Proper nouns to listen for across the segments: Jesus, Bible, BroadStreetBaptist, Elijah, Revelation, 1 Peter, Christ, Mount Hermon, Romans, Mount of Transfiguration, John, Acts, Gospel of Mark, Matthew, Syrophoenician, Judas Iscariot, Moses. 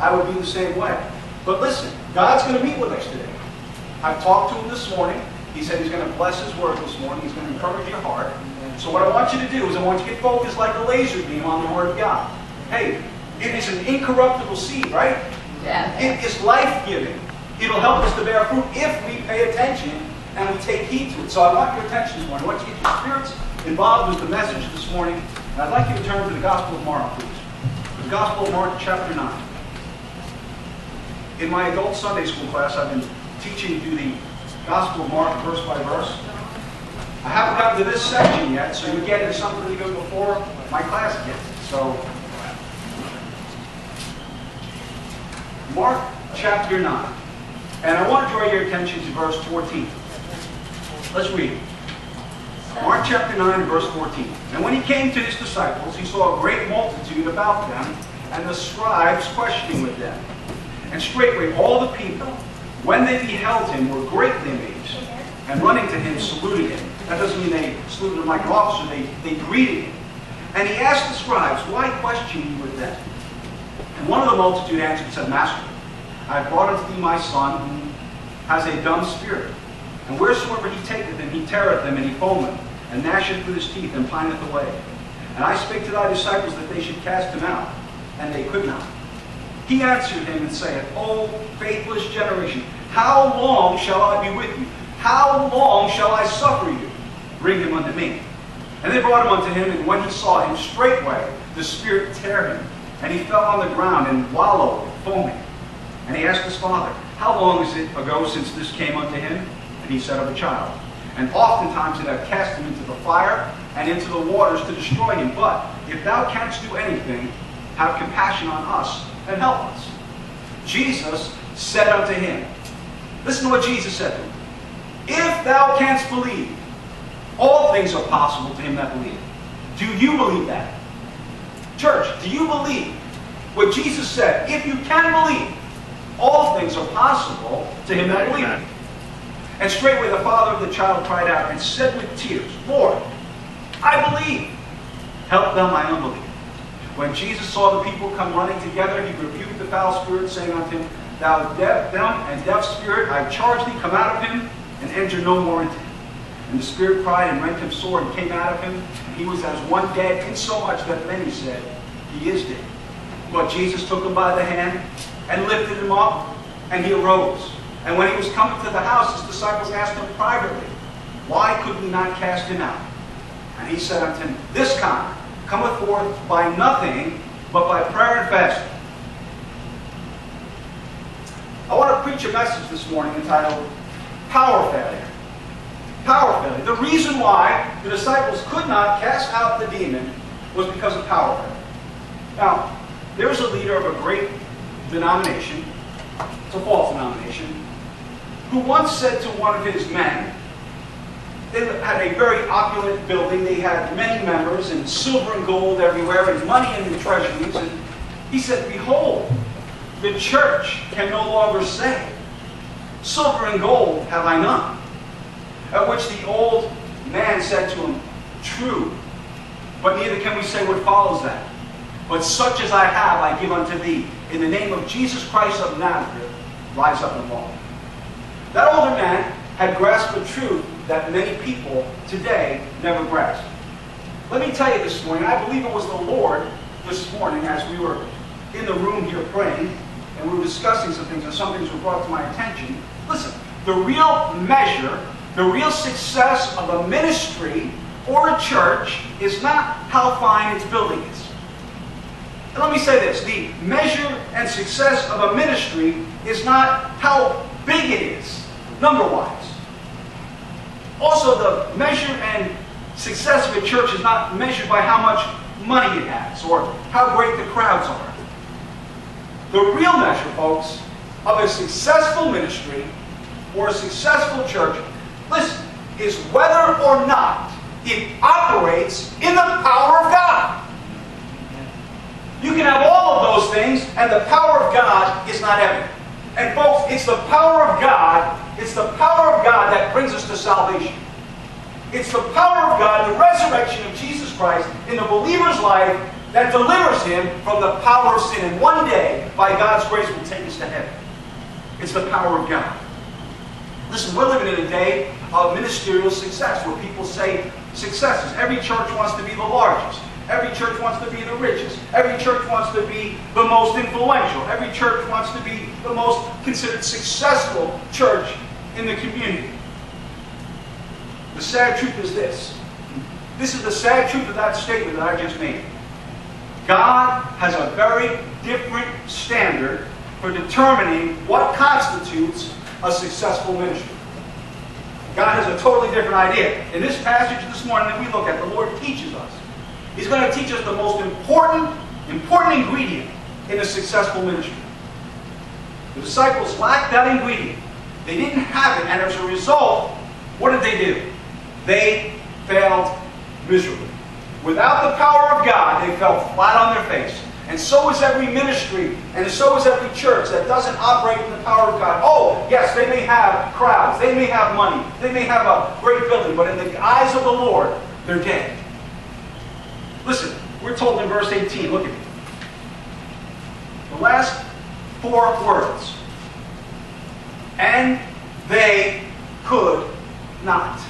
I would be the same way. But listen, God's going to meet with us today. I've talked to him this morning. He said he's going to bless his word this morning. He's going to encourage your heart. So what I want you to do is I want you to get focused like a laser beam on the word of God. Hey, it is an incorruptible seed, right? Yeah. It is life-giving. It'll help us to bear fruit if we pay attention and we take heed to it. So I want your attention this morning. I want you to get your spirits involved with the message this morning. And I'd like you to turn to the Gospel of Mark, please. The Gospel of Mark, chapter 9. In my adult Sunday school class, I've been teaching through the Gospel of Mark, verse by verse. I haven't gotten to this section yet, so you're getting something to go before my class gets. So, Mark chapter 9. And I want to draw your attention to verse 14. Let's read it. Mark chapter 9, verse 14. And when he came to his disciples, he saw a great multitude about them, and the scribes questioning with them. And straightway all the people, when they beheld him, were greatly amazed, and running to him, saluted him. That doesn't mean they saluted him like an officer. They greeted him. And he asked the scribes, why question ye with them? And one of the multitude answered and said, Master, I have brought unto thee my son, who has a dumb spirit. And wheresoever he taketh him, he teareth him, and he foameth, and gnasheth with his teeth, and pineth away. And I spake to thy disciples that they should cast him out, and they could not. He answered him and saith, O faithless generation, how long shall I be with you? How long shall I suffer you? Bring him unto me. And they brought him unto him, and when he saw him, straightway the spirit tear him, and he fell on the ground and wallowed, foaming. And he asked his father, how long is it ago since this came unto him? And he said, of a child. And oftentimes it hath cast him into the fire and into the waters to destroy him. But if thou canst do anything, have compassion on us and help us. Jesus said unto him, listen to what Jesus said to him. If thou canst believe, all things are possible to him that believeth. Do you believe that? Church, do you believe what Jesus said? If you can believe, all things are possible to him that believeth. And straightway the father of the child cried out and said with tears, Lord, I believe. Help thou my unbelief. When Jesus saw the people come running together, he rebuked the foul spirit, saying unto him, Thou dumb and deaf spirit, I charge thee, come out of him, and enter no more into him. And the spirit cried and rent him sore, and came out of him. And he was as one dead, insomuch that many said, He is dead. But Jesus took him by the hand, and lifted him up, and he arose. And when he was coming to the house, his disciples asked him privately, Why could we not cast him out? And he said unto him, This kind cometh forth by nothing, but by prayer and fasting. I want to preach a message this morning entitled, Power Failure. Power failure. The reason why the disciples could not cast out the demon was because of power failure. Now, there's a leader of a great denomination, it's a false denomination, who once said to one of his men, they had a very opulent building, they had many members, and silver and gold everywhere, and money in the treasuries, and he said, Behold, the church can no longer say, Silver and gold have I none. At which the old man said to him, True, but neither can we say what follows that. But such as I have, I give unto thee. In the name of Jesus Christ of Nazareth, rise up and walk. That older man had grasped the truth that many people today never grasp. Let me tell you this morning, I believe it was the Lord this morning as we were in the room here praying, and we were discussing some things, and some things were brought to my attention. Listen, the real measure, the real success of a ministry or a church is not how fine its building is. And let me say this, the measure and success of a ministry is not how big it is, number-wise. Also, the measure and success of a church is not measured by how much money it has or how great the crowds are. The real measure, folks, of a successful ministry or a successful church, listen, is whether or not it operates in the power of God. You can have all of those things, and the power of God is not evident. And folks, it's the power of God, it's the power of God that brings us to salvation. It's the power of God, the resurrection of Jesus Christ in the believer's life that delivers him from the power of sin. And one day, by God's grace, will take us to heaven. It's the power of God. Listen, we're living in a day of ministerial success, where people say successes. Every church wants to be the largest. Every church wants to be the richest. Every church wants to be the most influential. Every church wants to be the most considered successful church in the community. The sad truth is this. This is the sad truth of that statement that I just made. God has a very different standard for determining what constitutes a successful ministry. God has a totally different idea. In this passage this morning that we look at, the Lord teaches us. He's going to teach us the most important ingredient in a successful ministry. The disciples lacked that ingredient. They didn't have it, and as a result, what did they do? They failed miserably. Without the power of God, they fell flat on their face. And so is every ministry, and so is every church that doesn't operate in the power of God. Oh, yes, they may have crowds, they may have money, they may have a great building, but in the eyes of the Lord, they're dead. Listen, we're told in verse 18, look at it. The last four words. And they could not.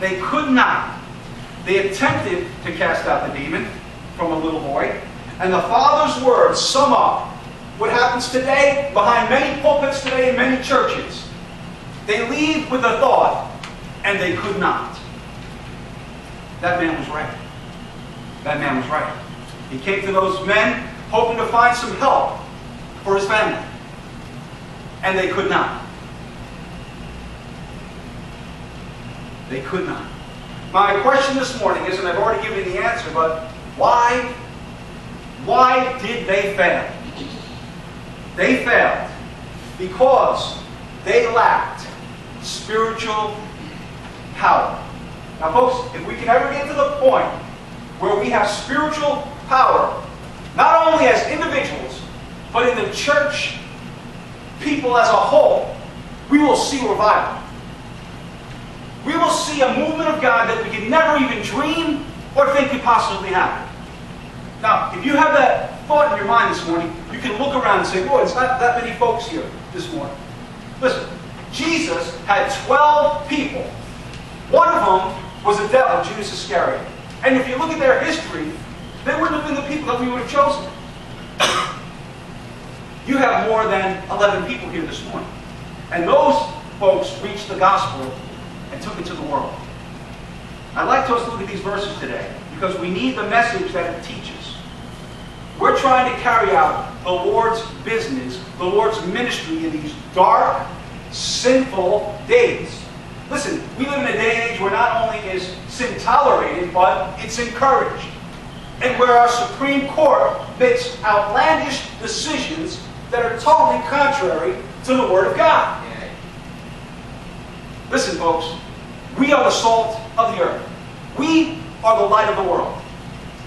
They could not. They attempted to cast out the demon from a little boy. And the Father's words sum up what happens today behind many pulpits today in many churches. They leave with the thought, and they could not. That man was right. That man was right. He came to those men hoping to find some help for his family. And they could not. They could not. My question this morning is, and I've already given you the answer, but why did they fail? They failed because they lacked spiritual power. Now folks, if we can ever get to the point where we have spiritual power, not only as individuals, but in the church, people as a whole, we will see revival. We will see a movement of God that we could never even dream or think could possibly happen. Now, if you have that thought in your mind this morning, you can look around and say, boy, it's not that many folks here this morning. Listen, Jesus had 12 people. One of them was a devil, Judas Iscariot. And if you look at their history, they wouldn't have been the people that we would have chosen. You have more than 11 people here this morning. And those folks reached the gospel and took it to the world. I'd like us to look at these verses today, because we need the message that it teaches. We're trying to carry out the Lord's business, the Lord's ministry in these dark, sinful days. Listen, we live in a day and age where not only is sin tolerated, but it's encouraged. And where our Supreme Court makes outlandish decisions that are totally contrary to the Word of God. Listen, folks, we are the salt of the earth. We are the light of the world.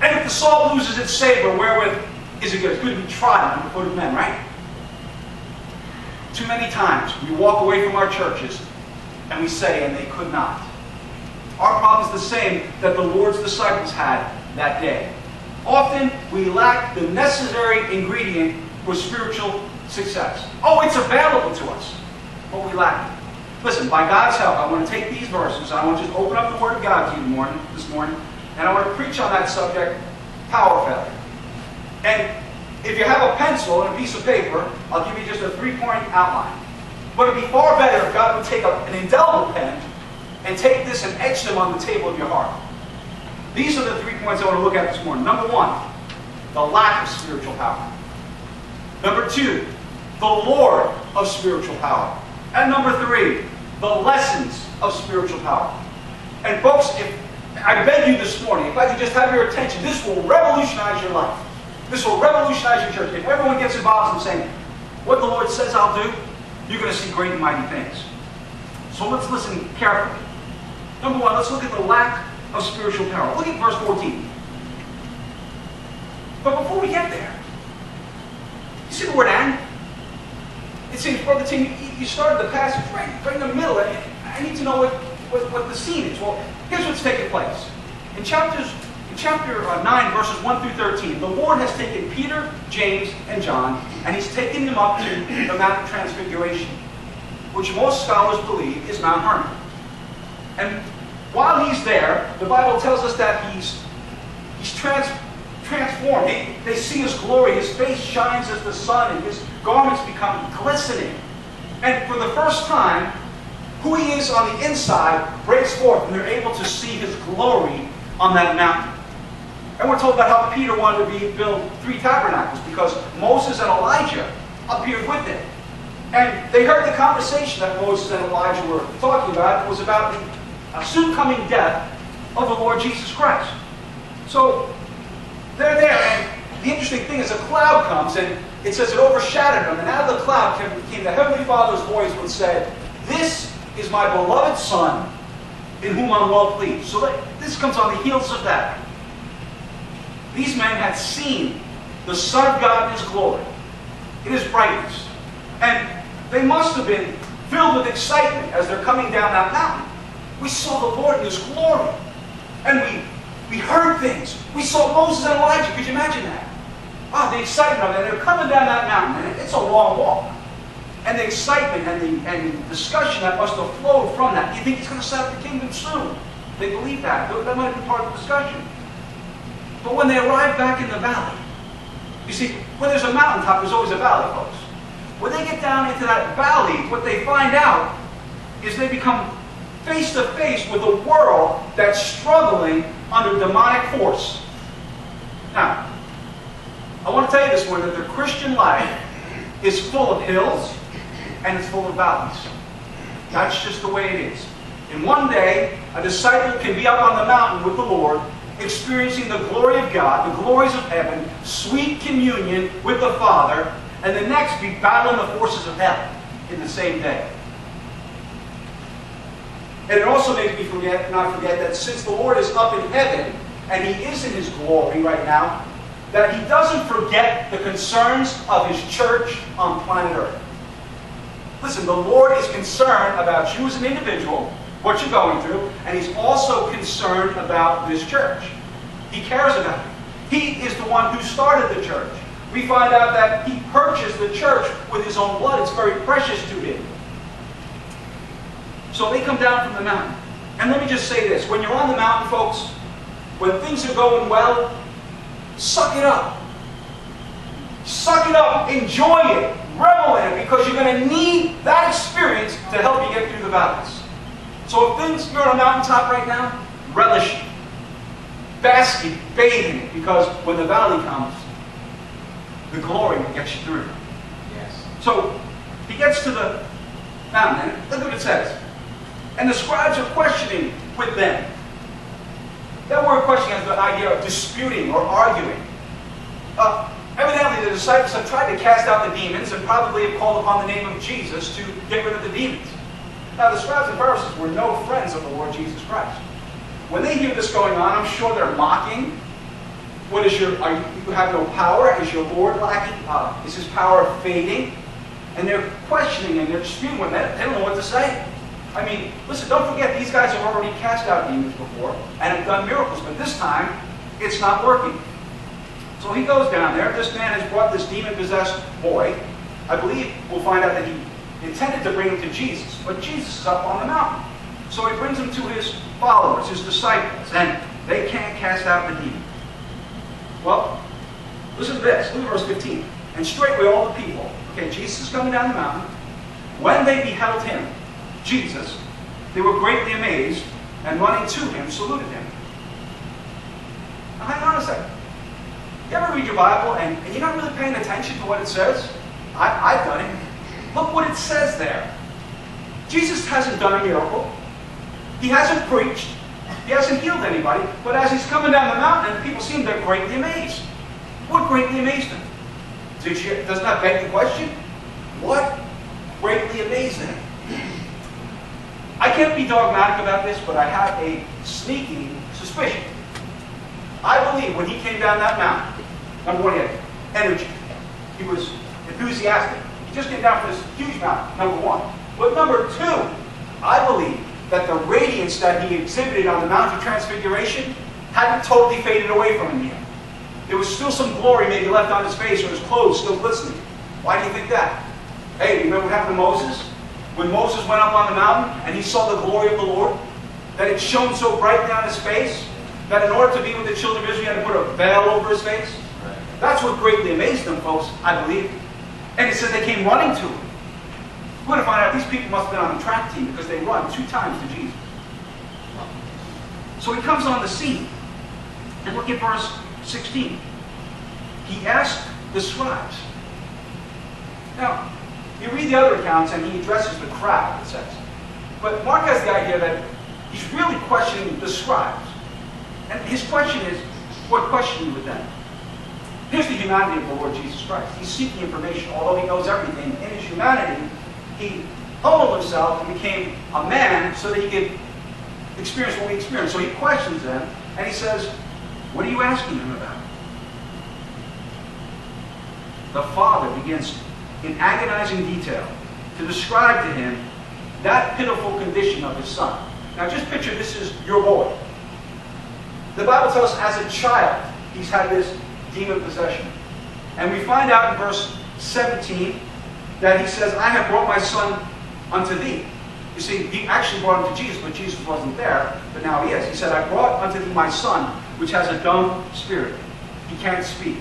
And if the salt loses its savor, wherewith is it good? It's good to be tried on the foot of men, right? Too many times we walk away from our churches and we say, and they could not. Our problem is the same that the Lord's disciples had that day. Often we lack the necessary ingredient for spiritual success. Oh, it's available to us, but we lack it. Listen, by God's help, I want to take these verses, I want to just open up the Word of God to you this morning, and I want to preach on that subject, power failure. And if you have a pencil and a piece of paper, I'll give you just a three-point outline. But it'd be far better if God would take an indelible pen and take this and etch them on the table of your heart. These are the 3 points I want to look at this morning. Number one, the lack of spiritual power. Number two, the Lord of spiritual power. And number three, the lessons of spiritual power. And folks, I beg you this morning, if I could just have your attention, this will revolutionize your life. This will revolutionize your church. If everyone gets involved in saying, what the Lord says I'll do, you're going to see great and mighty things. So let's listen carefully. Number one, let's look at the lack of spiritual power. Look at verse 14. But before we get there, you see the word and? It seems, Brother Tim, you started the passage right in the middle, and I need to know what the scene is. Well, here's what's taking place. In chapter 9, verses 1 through 13, the Lord has taken Peter, James, and John, and he's taken them up to the Mount of Transfiguration, which most scholars believe is Mount Hermon. And while he's there, the Bible tells us that he's transformed. They see his glory. His face shines as the sun, and his garments become glistening. And for the first time, who he is on the inside breaks forth, and they're able to see his glory on that mountain. And we're told about how Peter wanted to build 3 tabernacles because Moses and Elijah appeared with him. And they heard the conversation that Moses and Elijah were talking about. It was about the soon coming death of the Lord Jesus Christ. So they're there, and the interesting thing is a cloud comes, and it says it overshadowed them. And out of the cloud came the Heavenly Father's voice which said, "This is my beloved Son, in whom I'm well pleased." So this comes on the heels of that. These men had seen the Son of God in His glory, in His brightness. And they must have been filled with excitement as they're coming down that mountain. We saw the Lord in His glory. And we heard things. We saw Moses and Elijah. Could you imagine that? Wow, the excitement of it. And they're coming down that mountain, and it's a long walk. And the excitement and the discussion that must have flowed from that. You think he's going to set up the kingdom soon? They believe that. That might have been part of the discussion. But when they arrive back in the valley, you see, when there's a mountaintop, there's always a valley, folks. When they get down into that valley, what they find out is they become face to face with a world that's struggling under demonic force. Now, I want to tell you this morning that the Christian life is full of hills and it's full of valleys. That's just the way it is. And one day, a disciple can be up on the mountain with the Lord, experiencing the glory of God, the glories of heaven, sweet communion with the Father, and the next be battling the forces of hell in the same day. And it also makes me not forget that since the Lord is up in heaven, and He is in His glory right now, that He doesn't forget the concerns of His church on planet Earth. Listen, the Lord is concerned about you as an individual, what you're going through, and He's also concerned about this church. He cares about it. He is the one who started the church. We find out that He purchased the church with His own blood. It's very precious to Him. So they come down from the mountain. And let me just say this. When you're on the mountain, folks, when things are going well, suck it up. Suck it up. Enjoy it. Revel in it, because you're going to need that experience to help you get through the valleys. So if things, you're on a mountaintop right now, relish it. Bask in it. Bathe in it. Because when the valley comes, the glory will get you through. Yes. So he gets to the mountain. And look what it says. And the scribes are questioning with them. That word questioning has the idea of disputing or arguing. Evidently, the disciples have tried to cast out the demons and probably have called upon the name of Jesus to get rid of the demons. Now, the scribes and Pharisees were no friends of the Lord Jesus Christ. When they hear this going on, I'm sure they're mocking. What is your? You have no power. Is your Lord lacking? Is His power fading? And they're questioning and they're disputing with that. They don't know what to say. I mean, listen, don't forget, these guys have already cast out demons before and have done miracles, but this time, it's not working. So he goes down there. This man has brought this demon-possessed boy. I believe we'll find out that he intended to bring him to Jesus, but Jesus is up on the mountain. So he brings him to his followers, his disciples, and they can't cast out the demon. Well, listen to this. Look at verse 15. And straightway all the people, okay, Jesus is coming down the mountain. When they beheld him, Jesus, they were greatly amazed, and running to him, saluted him. Now hang on a second. You ever read your Bible and you're not really paying attention to what it says? I've done it. Look what it says there. Jesus hasn't done a miracle. He hasn't preached. He hasn't healed anybody. But as he's coming down the mountain, people seem they're greatly amazed. What greatly amazed them? Doesn't that beg the question? What greatly amazed them? I can't be dogmatic about this, but I have a sneaking suspicion. I believe when he came down that mountain, number one, he had energy. He was enthusiastic. He just came down from this huge mountain, number one. But number two, I believe that the radiance that he exhibited on the Mount of Transfiguration hadn't totally faded away from him yet. There was still some glory maybe left on his face, or his clothes still glistening. Why do you think that? Hey, remember what happened to Moses? When Moses went up on the mountain and he saw the glory of the Lord, that it shone so bright down his face, that in order to be with the children of Israel, he had to put a veil over his face. That's what greatly amazed them, folks, I believe. And it says they came running to him. We're going to find out these people must have been on the track team, because they run 2 times to Jesus. So he comes on the scene. And look at verse 16. He asked the scribes. Now, you read the other accounts and he addresses the crowd, it says. But Mark has the idea that he's really questioning the scribes. And his question is, what question you with them? Here's the humanity of the Lord Jesus Christ. He's seeking information, although he knows everything. In his humanity, he humbled himself and became a man so that he could experience what we experience. So he questions them, and he says, what are you asking him about? The Father begins in agonizing detail to describe to him that pitiful condition of his son. Now just picture this is your boy. The Bible tells us as a child, he's had this demon possession. And we find out in verse 17 that he says, I have brought my son unto thee. You see, he actually brought him to Jesus, but Jesus wasn't there, but now he is. He said, I brought unto thee my son, which has a dumb spirit. He can't speak.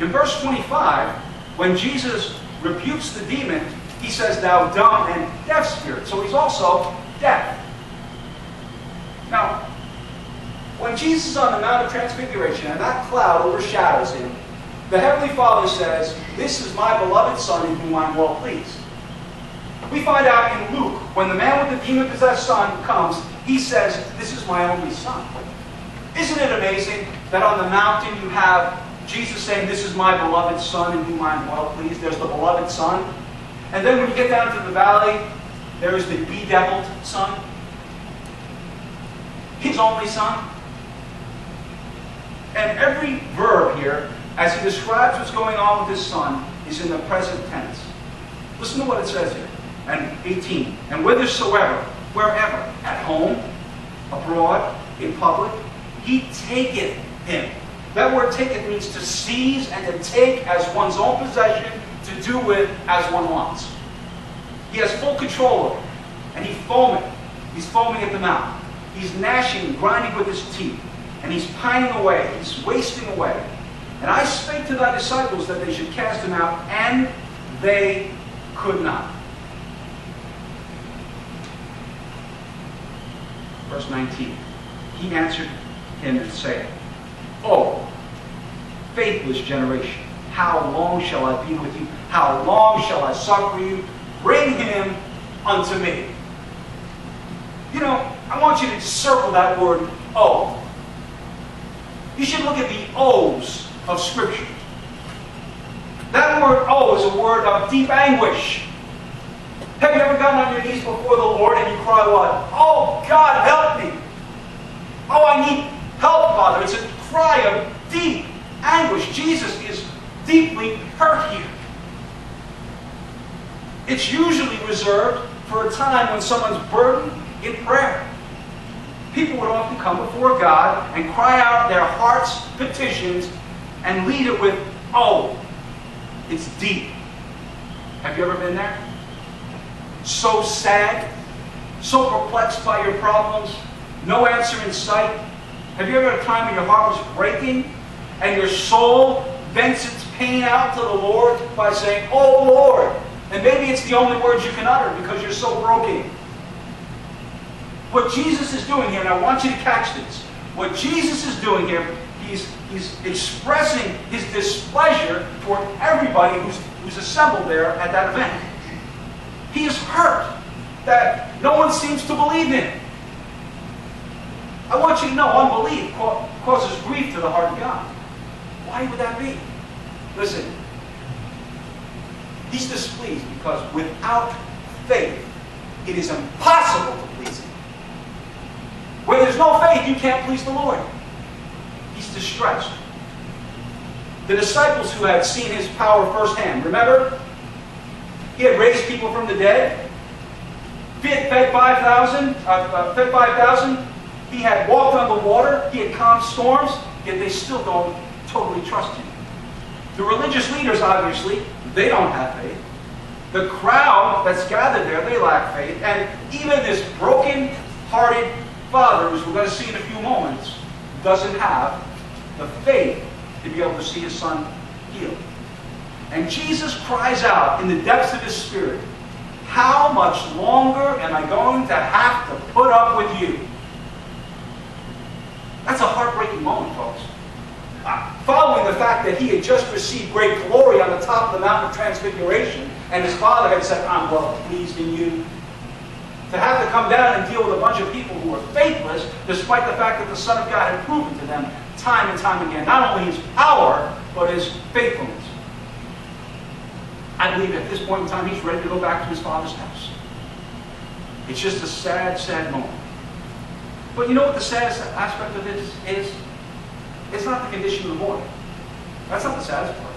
In verse 25, when Jesus rebukes the demon, he says, thou dumb and deaf spirit. So he's also deaf. Now, when Jesus is on the Mount of Transfiguration and that cloud overshadows him, the Heavenly Father says, this is my beloved Son in whom I am well pleased. We find out in Luke, when the man with the demon-possessed son comes, he says, this is my only son. Isn't it amazing that on the mountain you have Jesus saying, this is my beloved Son in whom I am well pleased. There's the beloved Son. And then when you get down to the valley, there is the bedeviled Son. His only Son. And every verb here, as he describes what's going on with his son, is in the present tense. Listen to what it says here. And 18. And whithersoever, wherever, at home, abroad, in public, he taketh him. That word taketh means to seize and to take as one's own possession, to do with as one wants. He has full control over it. And he foameth. He's foaming at the mouth. He's gnashing, grinding with his teeth. And he's pining away. He's wasting away. And I spake to thy disciples that they should cast him out, and they could not. Verse 19. He answered him and said, O faithless generation, how long shall I be with you? How long shall I suffer you? Bring him unto me. You know, I want you to circle that word, O. You should look at the O's of Scripture. That word O is a word of deep anguish. Have you ever gotten on your knees before the Lord and you cry what? Oh, God, help me. Oh, I need help, Father. It's a cry of deep anguish. Jesus is deeply hurt here. It's usually reserved for a time when someone's burdened in prayer. People would often come before God and cry out their heart's petitions and lead it with, oh, it's deep. Have you ever been there? So sad, so perplexed by your problems, no answer in sight. Have you ever had a time when your heart was breaking and your soul vents its pain out to the Lord by saying, oh, Lord, and maybe it's the only words you can utter because you're so broken. What Jesus is doing here, and I want you to catch this, what Jesus is doing here, he's expressing his displeasure toward everybody who's assembled there at that event. He is hurt that no one seems to believe in him. I want you to know unbelief causes grief to the heart of God. Why would that be? Listen, he's displeased because without faith, it is impossible to please him. Where there's no faith, you can't please the Lord. He's distressed. The disciples who had seen his power firsthand, remember? He had raised people from the dead. He had fed 5,000. He had walked on the water. He had calmed storms. Yet they still don't totally trust him. The religious leaders, obviously, they don't have faith. The crowd that's gathered there, they lack faith. And even this broken-hearted father, who we're going to see in a few moments, doesn't have the faith to be able to see his son healed. And Jesus cries out in the depths of his spirit, "How much longer am I going to have to put up with you?" That's a heartbreaking moment, folks. Following the fact that he had just received great glory on the top of the Mount of Transfiguration, and his father had said, "I'm well pleased in you," to have to come down and deal with a bunch of people who were faithless, despite the fact that the Son of God had proven to them time and time again, not only his power, but his faithfulness. I believe at this point in time, he's ready to go back to his father's house. It's just a sad, sad moment. But you know what the saddest aspect of this is? It's not the condition of the boy. That's not the saddest part.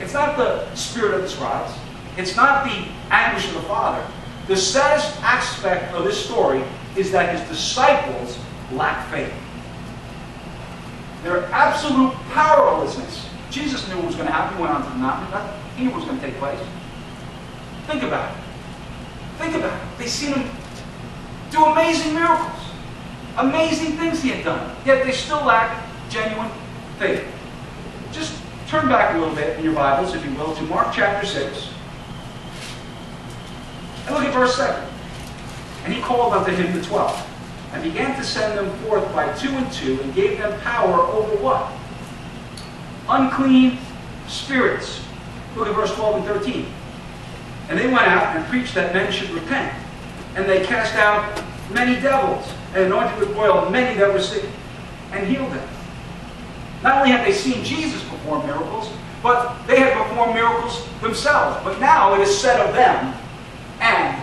It's not the spirit of the scribes. It's not the anguish of the father. The saddest aspect of this story is that his disciples lack faith. Their absolute powerlessness. Jesus knew what was going to happen. He went on to the mountain. He knew what was going to take place. Think about it. Think about it. They seen him do amazing miracles. Amazing things he had done. Yet they still lack genuine faith. Just turn back a little bit in your Bibles, if you will, to Mark chapter 6. And look at verse 7. "And he called unto him the 12, and began to send them forth by 2 and 2, and gave them power over" what? "Unclean spirits." Look at verse 12 and 13. "And they went out and preached that men should repent. And they cast out many devils, and anointed with oil many that were sick, and healed them." Not only had they seen Jesus perform miracles, but they had performed miracles themselves. But now it is said of them, "and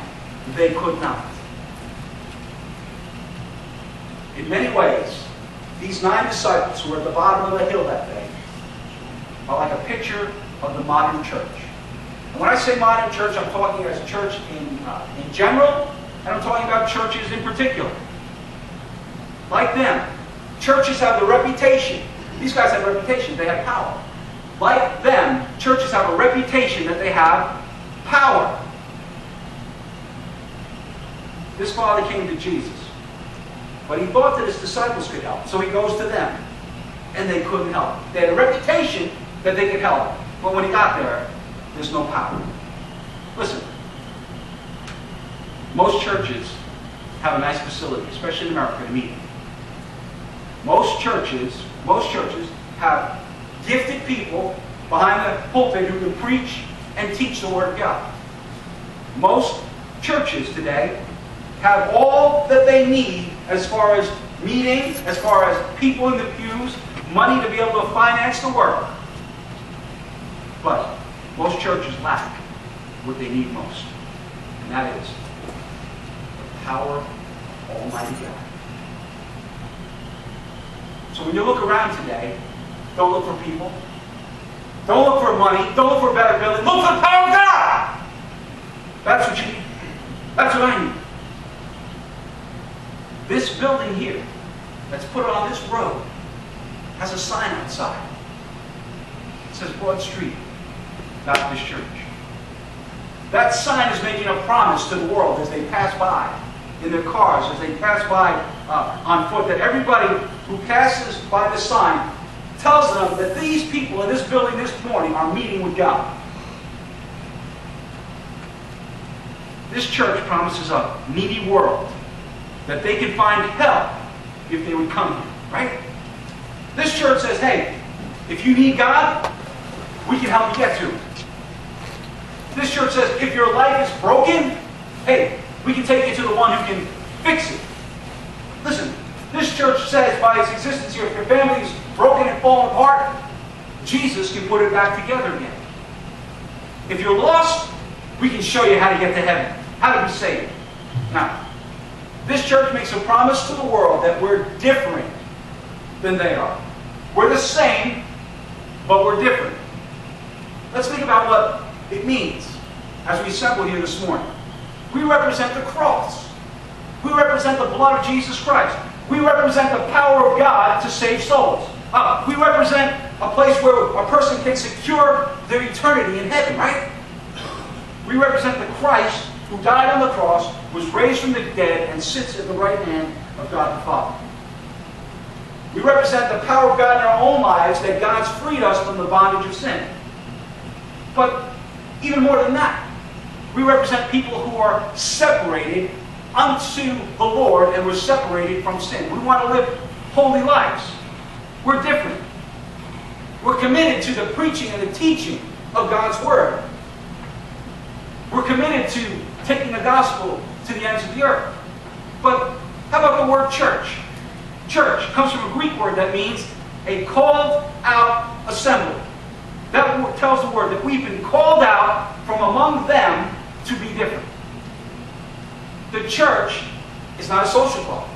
they could not." In many ways, these 9 disciples who were at the bottom of the hill that day are like a picture of the modern church. And when I say modern church, I'm talking as a church in general, and I'm talking about churches in particular. Like them, churches have the reputation. These guys have a reputation. They have power. Like them, churches have a reputation that they have power. This father came to Jesus, but he thought that his disciples could help, so he goes to them, and they couldn't help. They had a reputation that they could help, but when he got there, there's no power. Listen, most churches have a nice facility, especially in America, to meet. Most churches have gifted people behind the pulpit who can preach and teach the Word of God. Most churches today have all that they need as far as meetings, as far as people in the pews, money to be able to finance the work. But most churches lack what they need most, and that is the power of Almighty God. So when you look around today, don't look for people, don't look for money, don't look for a better building, look for the power of God! That's what you need. That's what I need. This building here, that's put on this road, has a sign outside. It says Broad Street Baptist Church. That sign is making a promise to the world as they pass by in their cars, as they pass by on foot, that everybody who passes by the sign tells them that these people in this building this morning are meeting with God. This church promises a needy world that they can find help if they would come here, right? This church says, hey, if you need God, we can help you get to Him. This church says, if your life is broken, hey, we can take you to the one who can fix it. Listen, this church says by its existence here, if your family is broken and fallen apart, Jesus can put it back together again. If you're lost, we can show you how to get to heaven, how to be saved. Now, this church makes a promise to the world that we're different than they are. We're the same, but we're different. Let's think about what it means as we assemble here this morning. We represent the cross. We represent the blood of Jesus Christ. We represent the power of God to save souls. We represent a place where a person can secure their eternity in heaven, right? We represent the Christ who died on the cross, was raised from the dead, and sits at the right hand of God the Father. We represent the power of God in our own lives, that God's freed us from the bondage of sin. But even more than that, we represent people who are separated unto the Lord and were separated from sin. We want to live holy lives. We're different. We're committed to the preaching and the teaching of God's Word. We're committed to taking the gospel to the ends of the earth. But how about the word church? Church comes from a Greek word that means a called out assembly. That tells the word that we've been called out from among them to be different. The church is not a social club.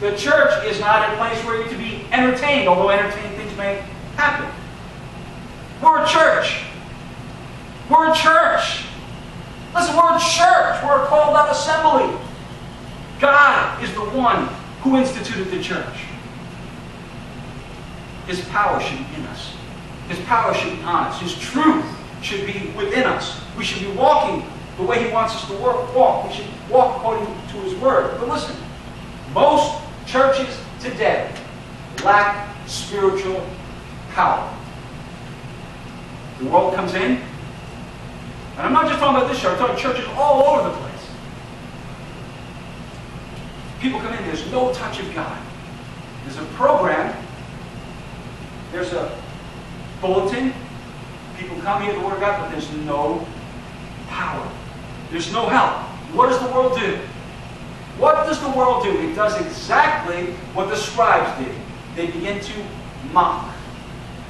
The church is not a place where you're to be entertained, although entertained things may happen. We're a church. We're a church. Listen, we're a church. We're a called out assembly. God is the one who instituted the church. His power should be in us. His power should be on us. His truth should be within us. We should be walking the way He wants us to walk. We should walk according to His Word. But listen, most churches today lack spiritual power. The world comes in. And I'm not just talking about this church, I'm talking churches all over the place. People come in, there's no touch of God. There's a program, there's a bulletin, people come here to the Word of God, but there's no power. There's no help. What does the world do? What does the world do? It does exactly what the scribes did. They begin to mock.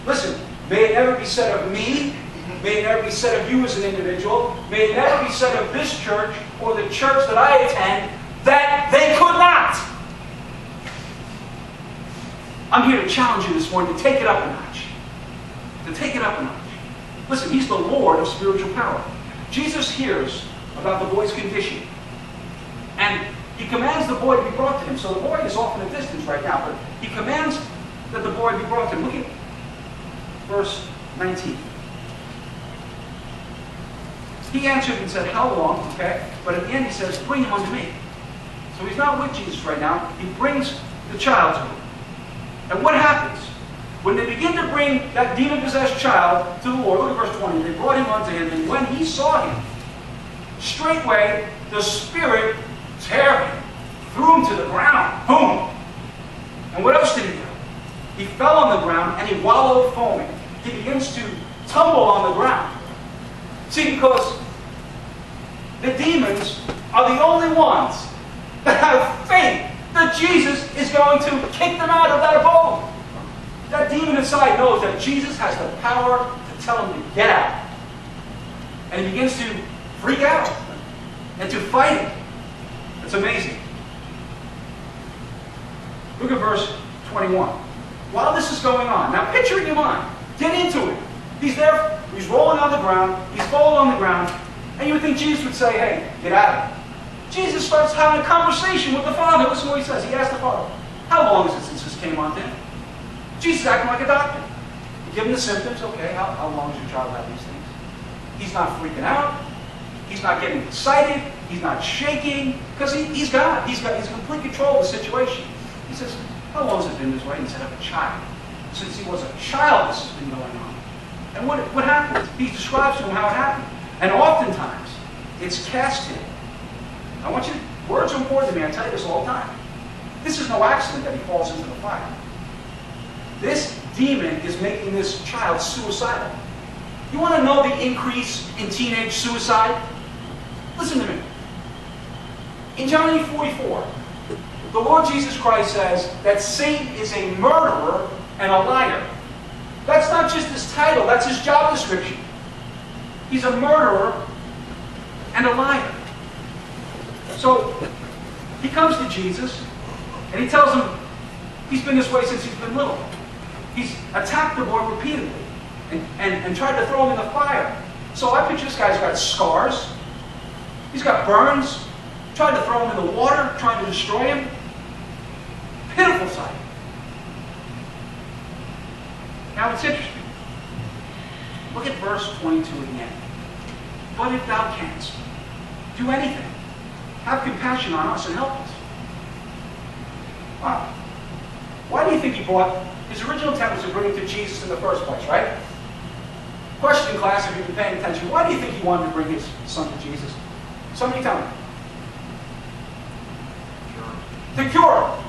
Listen, may it never be said of me, may it never be said of you as an individual, may it never be said of this church or the church that I attend, that they could not. I'm here to challenge you this morning to take it up a notch. To take it up a notch. Listen, He's the Lord of spiritual power. Jesus hears about the boy's condition. And He commands the boy to be brought to Him. So the boy is off in a distance right now, but He commands that the boy be brought to Him. Look at verse 19. He answered and said, how long? Okay. But at the end He says, bring him unto me. So he's not with Jesus right now. He brings the child to Him. And what happens? When they begin to bring that demon-possessed child to the Lord, look at verse 20. They brought him unto Him, and when He saw him, straightway the Spirit tear him, threw him to the ground. Boom! And what else did He do? He fell on the ground, and he wallowed foaming. He begins to tumble on the ground. See, because the demons are the only ones that have faith that Jesus is going to kick them out of that abode. That demon inside knows that Jesus has the power to tell him to get out. And he begins to freak out and to fight it. It's amazing. Look at verse 21. While this is going on, now picture in your mind, get into it. He's there, he's rolling on the ground, he's falling on the ground, and you would think Jesus would say, hey, get out of it. Jesus starts having a conversation with the Father. Listen to what He says. He asked the Father, how long is it since this came on to Him? Jesus is acting like a doctor. You give him the symptoms, okay, how long does your child have these things? He's not freaking out. He's not getting excited. He's not shaking. Because he's God. He's complete control of the situation. He says, how long has it been this way? Instead of a child. Since he was a child, this has been going on. And what happens? He describes to him how it happened. And oftentimes, it's casting. I want you to, words are important to me. I tell you this all the time. This is no accident that he falls into the fire. This demon is making this child suicidal. You want to know the increase in teenage suicide? Listen to me. In John 8:44, the Lord Jesus Christ says that Satan is a murderer and a liar. That's not just his title, that's his job description. He's a murderer and a liar. So he comes to Jesus and he tells him he's been this way since he's been little. He's attacked the boy repeatedly and tried to throw him in the fire. So I picture this guy's got scars. He's got burns. Tried to throw him in the water, tried to destroy him. Pitiful sight. Now it's interesting. Look at verse 22 again. But if thou canst, do anything. Have compassion on us and help us. Wow. Why do you think he brought... His original attempt was to bring it to Jesus in the first place, right? Question, class, if you've been paying attention. Why do you think he wanted to bring his son to Jesus? Somebody tell me. To cure him.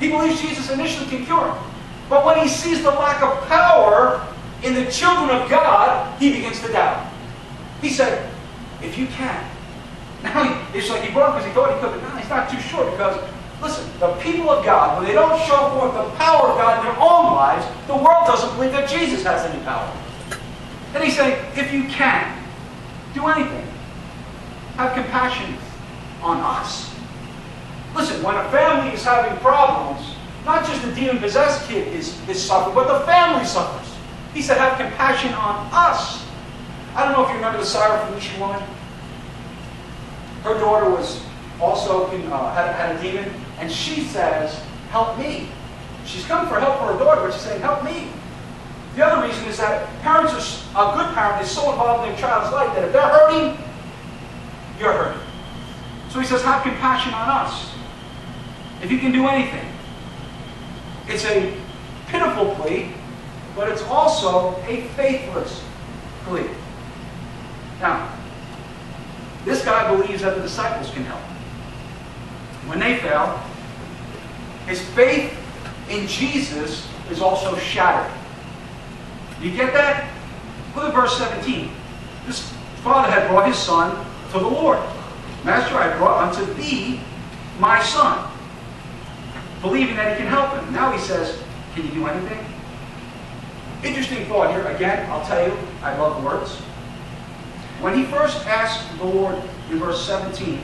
He believes Jesus initially can cure him. But when he sees the lack of power in the children of God, he begins to doubt. He said, if you can. Now, it's like he brought him because he thought he could, but now he's not too sure because, listen, the people of God, when they don't show forth the power of God in their own lives, the world doesn't believe that Jesus has any power. And he's saying, if you can, do anything. Have compassion on us. Listen, when a family is having problems, not just the demon-possessed kid is suffering, but the family suffers. He said, have compassion on us. I don't know if you remember the Syrophoenician woman. Her daughter was also had a demon, and she says, help me. She's come for help for her daughter, but she's saying, help me. The other reason is that parents are, a good parent is so involved in their child's life that if they're hurting, you're hurting. So he says, have compassion on us. If you can do anything. It's a pitiful plea, but it's also a faithless plea. Now, this guy believes that the disciples can help. When they fail, his faith in Jesus is also shattered. You get that? Look at verse 17. This father had brought his son to the Lord. Master, I brought unto thee my son, believing that he can help him. Now he says, can you do anything? Interesting thought here. Again, I'll tell you, I love words. When he first asked the Lord in verse 17,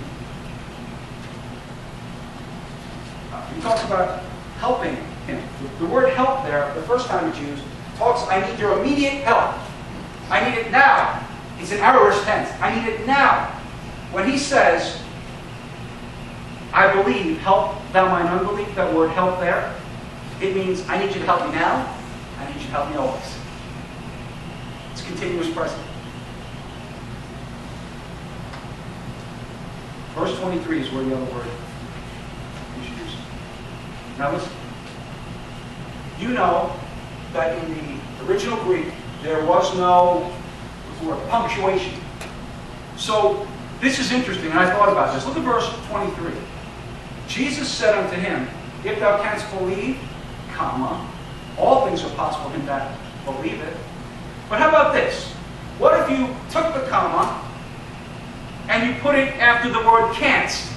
he talks about helping him. The word help there, the first time it's used, talks, I need your immediate help. I need it now. It's an aorist tense. I need it now. When he says, I believe, help thou mine unbelief, that word help there, it means I need you to help me now, I need you to help me always. It's continuous present. Verse 23 is where the other word is used. Now listen. You know that in the original Greek, there was no punctuation. So this is interesting, and I thought about this. Look at verse 23. Jesus said unto him, if thou canst believe, comma, all things are possible in that believe it. But how about this? What if you took the comma and you put it after the word canst?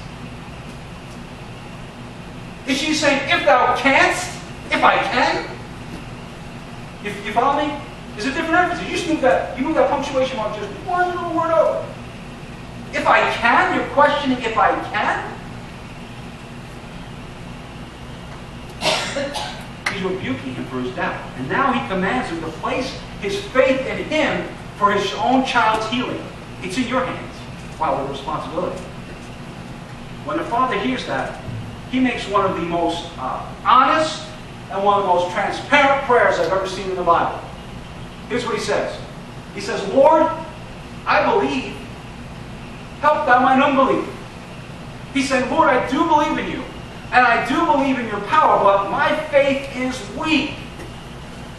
Is she saying, if thou canst, if I can? You follow me? There's a different emphasis. You just move that punctuation mark just one little word over. If I can? You're questioning if I can? He's rebuking him for his doubt. And now he commands him to place his faith in him for his own child's healing. It's in your hands. Wow, what a responsibility. When the father hears that, he makes one of the most honest and one of the most transparent prayers I've ever seen in the Bible. Here's what he says. He says, Lord, I believe. Help thou mine unbelief. He's saying, Lord, I do believe in you. And I do believe in your power, but my faith is weak.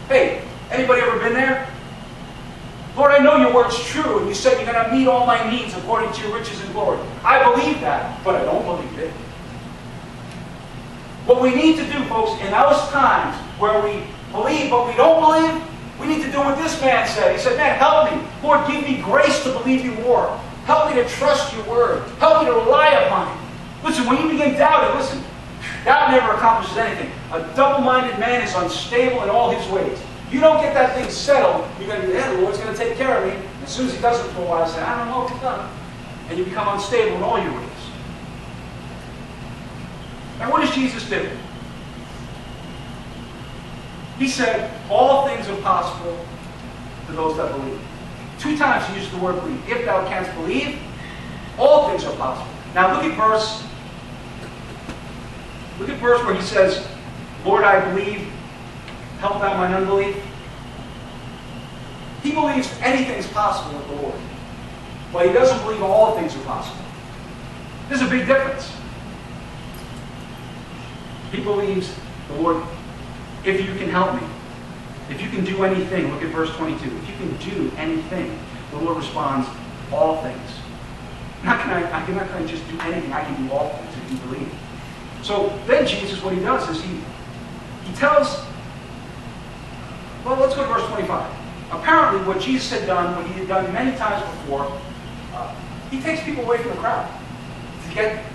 Hey, anybody ever been there? Lord, I know your word's true, and you said you're going to meet all my needs according to your riches and glory. I believe that, but I don't believe it. What we need to do, folks, in those times where we believe but we don't believe, we need to do what this man said. He said, man, help me. Lord, give me grace to believe you more. Help me to trust your word. Help me to rely upon it. Listen, when you begin doubting, listen, doubt never accomplishes anything. A double-minded man is unstable in all his ways. You don't get that thing settled, you're going to be, yeah, the Lord's going to take care of me. And as soon as he doesn't for a while, say, I don't know what he's done. And you become unstable in all your ways. And what does Jesus do? He said, all things are possible to those that believe. Two times he used the word believe. If thou canst believe, all things are possible. Now look at verse where he says, Lord, I believe, help out mine unbelief. He believes anything's possible with the Lord, but he doesn't believe all things are possible. There's a big difference. He believes the Lord, if you can help me, if you can do anything, look at verse 22. If you can do anything, the Lord responds, all things. Not can I just do anything, I can do all things if you believe. So then Jesus, what he does is he tells, well, let's go to verse 25. Apparently what Jesus had done, what he had done many times before, he takes people away from the crowd to get,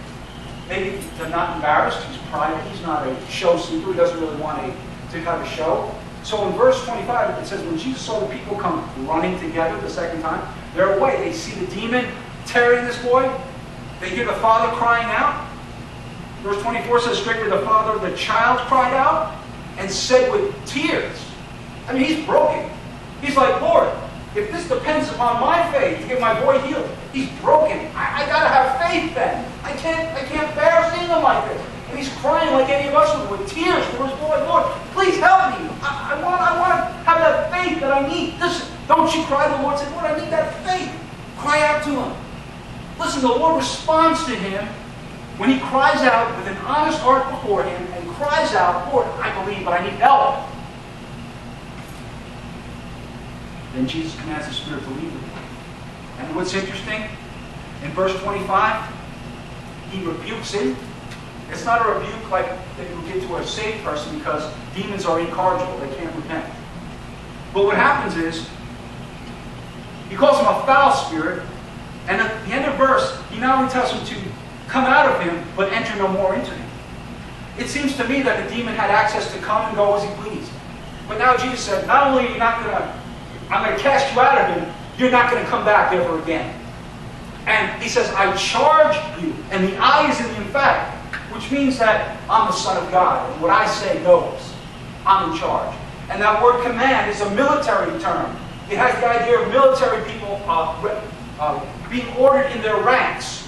maybe they're not embarrassed, he's private, he's not a show seeker, he doesn't really want to have a show. So in verse 25, it says, when Jesus saw the people come running together the second time, they're away, they see the demon tearing this boy, they hear the father crying out. Verse 24 says, straightway the father of the child cried out and said with tears, I mean, he's broken. He's like, Lord, if this depends upon my faith to get my boy healed, he's broken. I gotta have faith then. I can't bear seeing him like this. And he's crying like any of us with tears for his boy. Lord, please help me. I want to have that faith that I need. Listen, don't you cry. The Lord said, Lord, I need that faith. Cry out to him. Listen, the Lord responds to him when he cries out with an honest heart before him and cries out, Lord, I believe, but I need help. Then Jesus commands the Spirit to leave him. And what's interesting, in verse 25, he rebukes him. It's not a rebuke like that you would get to a saved person because demons are incorrigible, they can't repent. But what happens is, he calls him a foul spirit, and at the end of verse, he not only tells him to come out of him, but enter no more into him. It seems to me that the demon had access to come and go as he pleased. But now Jesus said, not only are you not going to, I'm going to cast you out of him, you're not going to come back ever again. And he says, I charge you, and the I is in the emphatic, which means that I'm the Son of God, and what I say goes. I'm in charge. And that word command is a military term. It has the idea of military people being ordered in their ranks.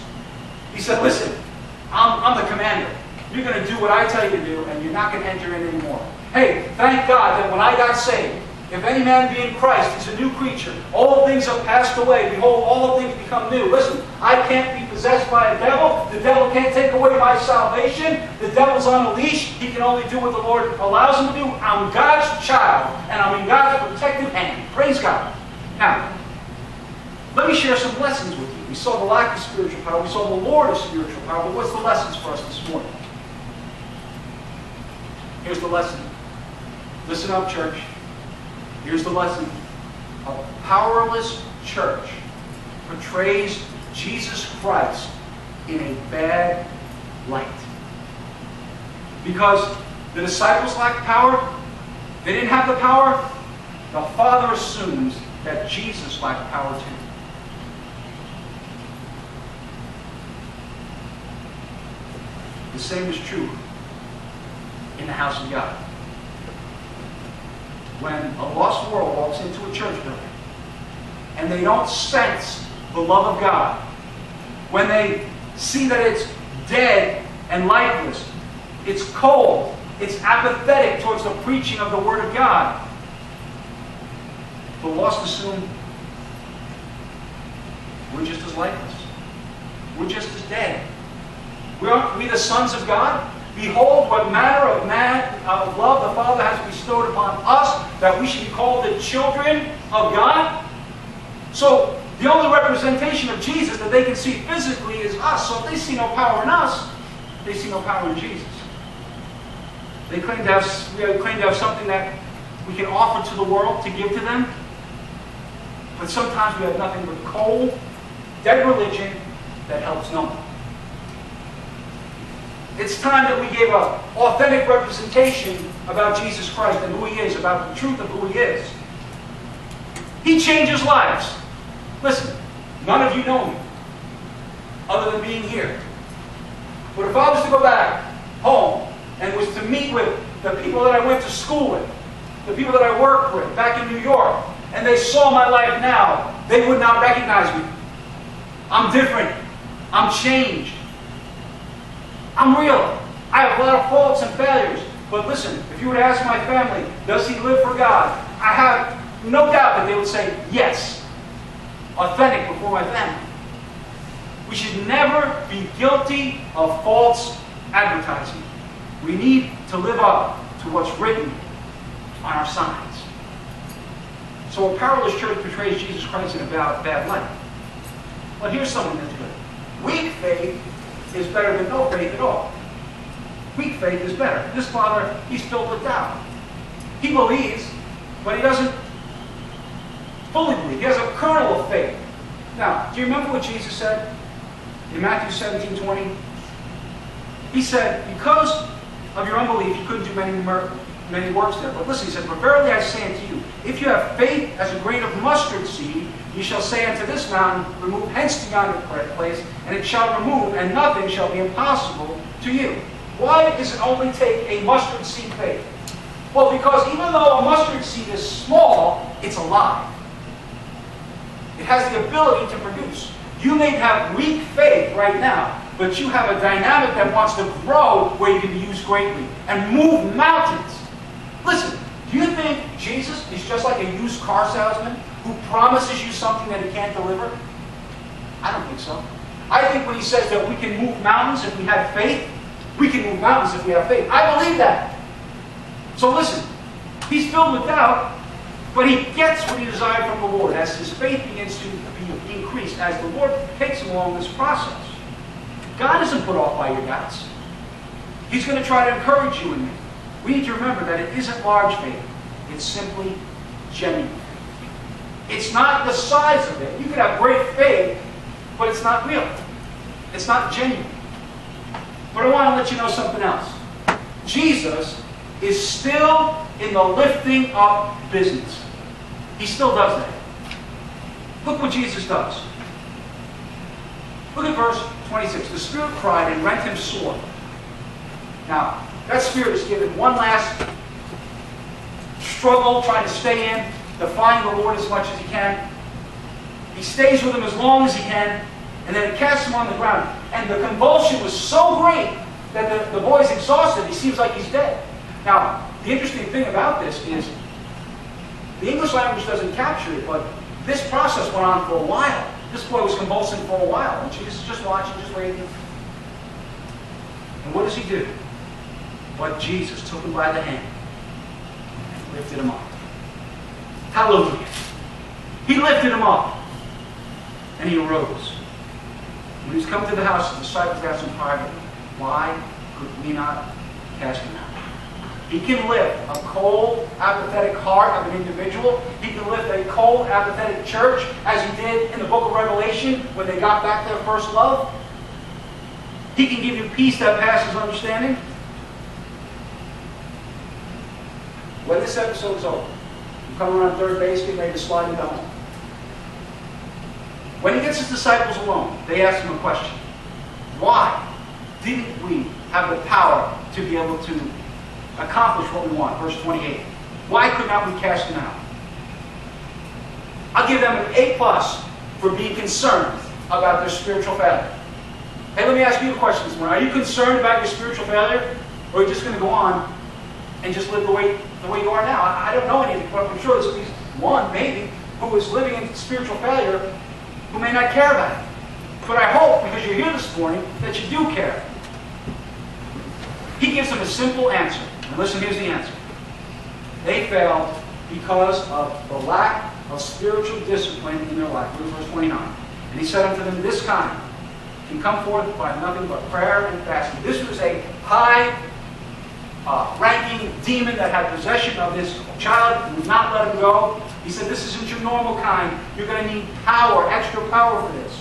He said, listen, I'm the commander. You're going to do what I tell you to do, and you're not going to enter in anymore. Hey, thank God that when I got saved, if any man be in Christ, he's a new creature. All things have passed away. Behold, all things become new. Listen, I can't be possessed by a devil. The devil can't take away my salvation. The devil's on a leash. He can only do what the Lord allows him to do. I'm God's child, and I'm in God's protective hand. Praise God. Now, let me share some lessons with you. We saw the lack of spiritual power. We saw the Lord of spiritual power. But what's the lessons for us this morning? Here's the lesson. Listen up, church. Here's the lesson. A powerless church portrays Jesus Christ in a bad light. Because the disciples lacked power, they didn't have the power, the Father assumes that Jesus lacked power too. The same is true in the house of God. When a lost world walks into a church building and they don't sense the love of God, when they see that it's dead and lifeless, it's cold, it's apathetic towards the preaching of the Word of God, the lost assume we're just as lifeless. We're just as dead. Aren't we the sons of God? Behold, what manner of love the Father has bestowed upon us, that we should be called the children of God. So, the only representation of Jesus that they can see physically is us. So if they see no power in us, they see no power in Jesus. We claim to have something that we can offer to the world, to give to them. But sometimes we have nothing but cold, dead religion that helps no one. It's time that we gave an authentic representation about Jesus Christ and who He is, about the truth of who He is. He changes lives. Listen, none of you know me, other than being here. But if I was to go back home and was to meet with the people that I went to school with, the people that I worked with back in New York, and they saw my life now, they would not recognize me. I'm different. I'm changed. I'm real. I have a lot of faults and failures. But listen, if you were to ask my family, does he live for God? I have no doubt that they would say yes. Authentic before my family. We should never be guilty of false advertising. We need to live up to what's written on our signs. So a powerless church portrays Jesus Christ in a bad light. Well, here's something that's good. Weak faith is better than no faith at all. Weak faith is better. This father, he's filled with doubt. He believes, but he doesn't fully believe. He has a kernel of faith. Now, do you remember what Jesus said in Matthew 17:20? He said, because of your unbelief, you couldn't do many works there. But listen, he said, but verily I say unto you, if you have faith as a grain of mustard seed, you shall say unto this mountain, remove hence to yonder place, and it shall remove, and nothing shall be impossible to you. Why does it only take a mustard seed faith? Well, because even though a mustard seed is small, it's alive. It has the ability to produce. You may have weak faith right now, but you have a dynamic that wants to grow where you can be used greatly and move mountains. Listen, do you think Jesus is just like a used car salesman who promises you something that he can't deliver? I don't think so. I think when he says that we can move mountains if we have faith, we can move mountains if we have faith. I believe that. So listen, he's filled with doubt, but he gets what he desired from the Lord as his faith begins to be increased, as the Lord takes along this process. God isn't put off by your doubts. He's going to try to encourage you in it. We need to remember that it isn't large faith. It's simply genuine faith. It's not the size of it. You could have great faith, but it's not real. It's not genuine. But I want to let you know something else. Jesus is still in the lifting up business. He still does that. Look what Jesus does. Look at verse 26. The Spirit cried and rent him sore. Now, that Spirit is given one last struggle, trying to stay in, defying the Lord as much as he can. He stays with him as long as he can, and then it casts him on the ground. And the convulsion was so great that the boy's exhausted. He seems like he's dead. Now, the interesting thing about this is the English language doesn't capture it, but this process went on for a while. This boy was convulsing for a while, and Jesus is just watching, just waiting. And what does he do? But Jesus took him by the hand and lifted him up. Hallelujah. He lifted him up, and he arose. When he's come to the house, the disciples asked him privately, why could we not cast him out? He can lift a cold, apathetic heart of an individual. He can lift a cold, apathetic church, as he did in the book of Revelation when they got back their first love. He can give you peace that passes understanding. When this episode's over, you come around third base, get ready to slide it down. When he gets his disciples alone, they ask him a question. Why didn't we have the power to be able to accomplish what we want? Verse 28. Why could not we cast him out? I'll give them an A+ for being concerned about their spiritual failure. Hey, let me ask you a question this morning. Are you concerned about your spiritual failure? Or are you just going to go on and just live the way you are now? I don't know anything, but I'm sure there's at least one, maybe, who is living in spiritual failure who may not care about it. But I hope, because you're here this morning, that you do care. He gives them a simple answer. And listen, here's the answer. They failed because of the lack of spiritual discipline in their life. Look at verse 29. And he said unto them, this kind can come forth by nothing but prayer and fasting. This was a high-ranking demon that had possession of this child and would not let him go. He said, this isn't your normal kind. You're going to need power, extra power for this.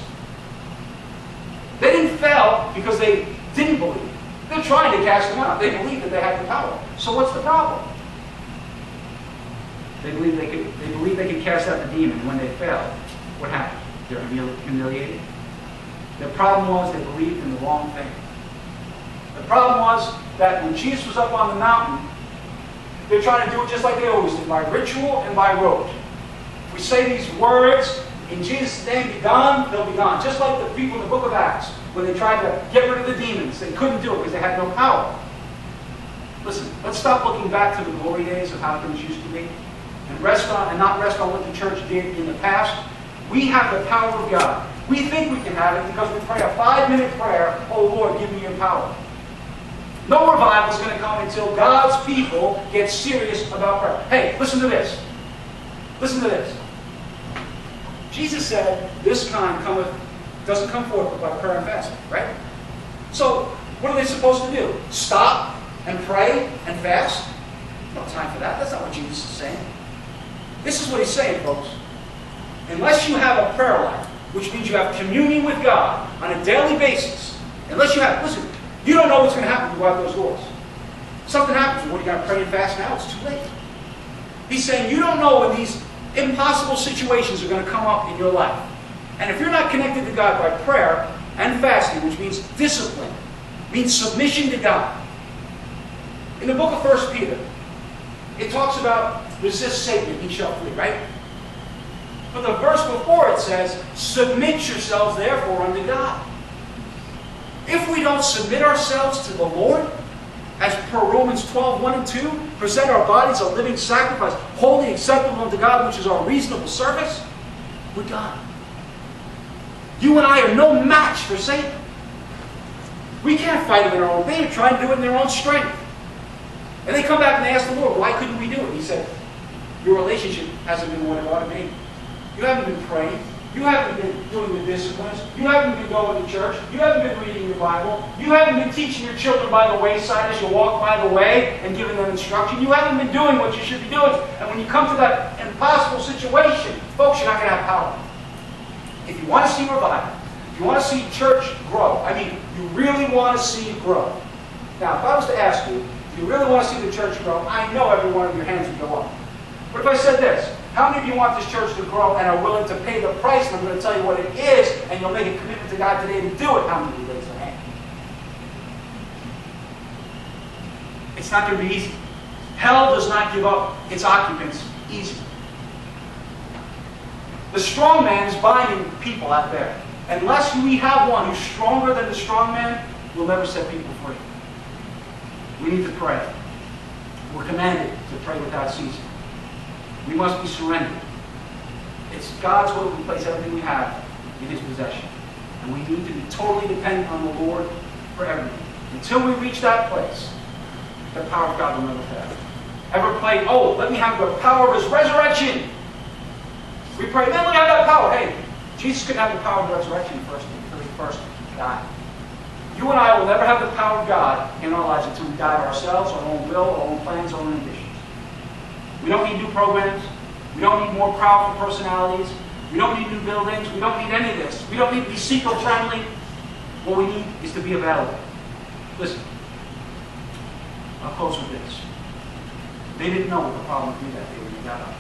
They didn't fail because they didn't believe. They're trying to cast him out. They believe that they have the power. So what's the problem? They believe they can cast out the demon. When they fail, what happened? They're humiliated. The problem was they believed in the wrong thing. The problem was that when Jesus was up on the mountain, they're trying to do it just like they always did, by ritual and by rote. We say these words, In Jesus' name, be gone, they'll be gone. Just like the people in the book of Acts, when they tried to get rid of the demons, they couldn't do it because they had no power. Listen, let's stop looking back to the glory days of how things used to be, and not rest on what the church did in the past. We have the power of God. We think we can have it because we pray a 5-minute prayer, "Oh Lord, give me your power." No revival is going to come until God's people get serious about prayer. Hey, listen to this. Listen to this. Jesus said, "This kind cometh, doesn't come forth but by prayer and fasting," right? So, what are they supposed to do? Stop and pray and fast? No time for that. That's not what Jesus is saying. This is what he's saying, folks. Unless you have a prayer life, which means you have communion with God on a daily basis, unless you have, listen, you don't know what's going to happen when you go out those doors. Something happens. What, you got to pray and fast now? It's too late. He's saying you don't know when these impossible situations are going to come up in your life. And if you're not connected to God by prayer and fasting, which means discipline, means submission to God. In the book of 1 Peter, it talks about resist Satan and he shall flee, right? But the verse before it says, "Submit yourselves therefore unto God." If we don't submit ourselves to the Lord, as per Romans 12, 1 and 2, present our bodies a living sacrifice, holy, acceptable unto God, which is our reasonable service, we're done. You and I are no match for Satan. We can't fight him in our own way. They're trying to do it in their own strength. And they come back and they ask the Lord, "Why couldn't we do it?" He said, "Your relationship hasn't been what it ought to be. You haven't been praying. You haven't been doing the disciplines. You haven't been going to church. You haven't been reading your Bible. You haven't been teaching your children by the wayside as you walk by the way and giving them instruction. You haven't been doing what you should be doing." And when you come to that impossible situation, folks, you're not going to have power. If you want to see revival, if you want to see church grow, I mean, you really want to see it grow. Now, if I was to ask you, if you really want to see the church grow, I know every one of your hands would go up. But if I said this, how many of you want this church to grow and are willing to pay the price? And I'm going to tell you what it is, and you'll make a commitment to God today to do it. How many of you raise your hand? It's not going to be easy. Hell does not give up its occupants easily. The strong man is binding people out there. Unless we have one who's stronger than the strong man, we'll never set people free. We need to pray. We're commanded to pray without ceasing. We must be surrendered. It's God's will to place everything we have in His possession. And we need to be totally dependent on the Lord for everything. Until we reach that place, the power of God will never fail. Ever pray, "Oh, let me have the power of His resurrection." We pray, "Man, let me have that power." Hey, Jesus couldn't have the power of resurrection first until He first died. You and I will never have the power of God in our lives until we die to ourselves, our own will, our own plans, our own ambitions. We don't need new programs. We don't need more powerful personalities. We don't need new buildings. We don't need any of this. We don't need to be seeker-friendly. What we need is to be available. Listen, I'll close with this. They didn't know what the problem would be that day when they got up.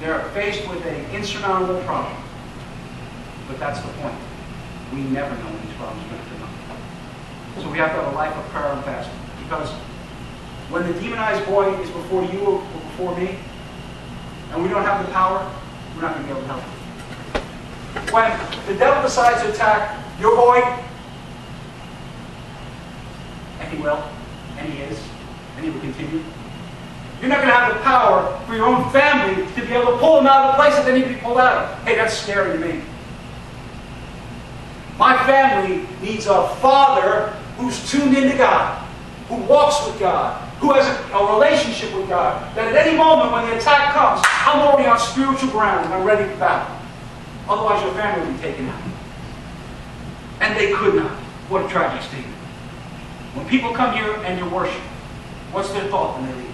They're faced with an insurmountable problem. But that's the point. We never know when these problems are going to come up. So we have to have a life of prayer and fasting. Because when the demonized boy is before you or before me, and we don't have the power, we're not going to be able to help him. When the devil decides to attack your boy, and he will, and he is, and he will continue, you're not going to have the power for your own family to be able to pull him out of the place that they need to be pulled out of. Hey, that's scary to me. My family needs a father who's tuned into God, who walks with God, who has a relationship with God, that at any moment when the attack comes, I'm already on spiritual ground and I'm ready to battle. Otherwise your family will be taken out. And they could not. What a tragic statement. When people come here and you're worshiping, what's their thought when they leave?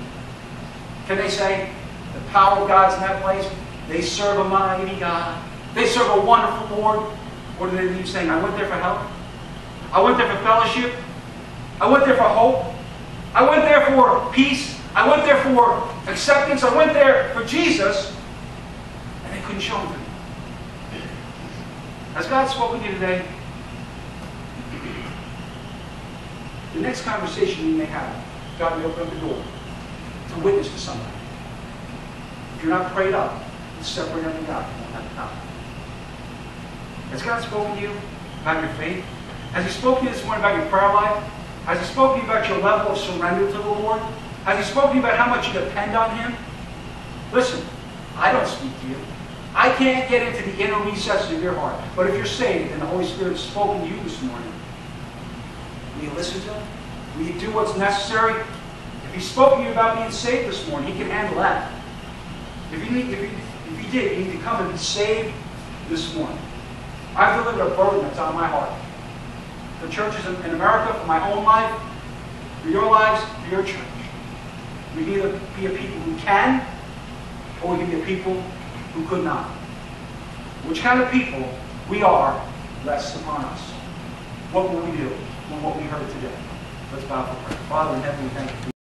Can they say, "The power of God's in that place, they serve a mighty God, they serve a wonderful Lord"? Or do they leave saying, "I went there for help, I went there for fellowship, I went there for hope, I went there for peace, I went there for acceptance, I went there for Jesus"? And they couldn't show him. Has God spoken to you today? The next conversation you may have, God may open up the door to witness to somebody. If you're not prayed up, it's separated from God. You won't have the power. Has God spoken to you about your faith? Has He spoken to you this morning about your prayer life? Has He spoken to you about your level of surrender to the Lord? Has He spoken to you about how much you depend on Him? Listen, I don't speak to you. I can't get into the inner recesses of your heart. But if you're saved and the Holy Spirit has spoken to you this morning, will you listen to Him? Will you do what's necessary? If He spoke to you about being saved this morning, He can handle that. If you need to come and be saved this morning. I've delivered a burden that's on my heart. The churches in America, for my own life, for your lives, for your church. We can either be a people who can, or we can be a people who could not. Which kind of people we are rests upon us. What will we do from what we heard today? Let's bow for prayer. Father in heaven, we thank you.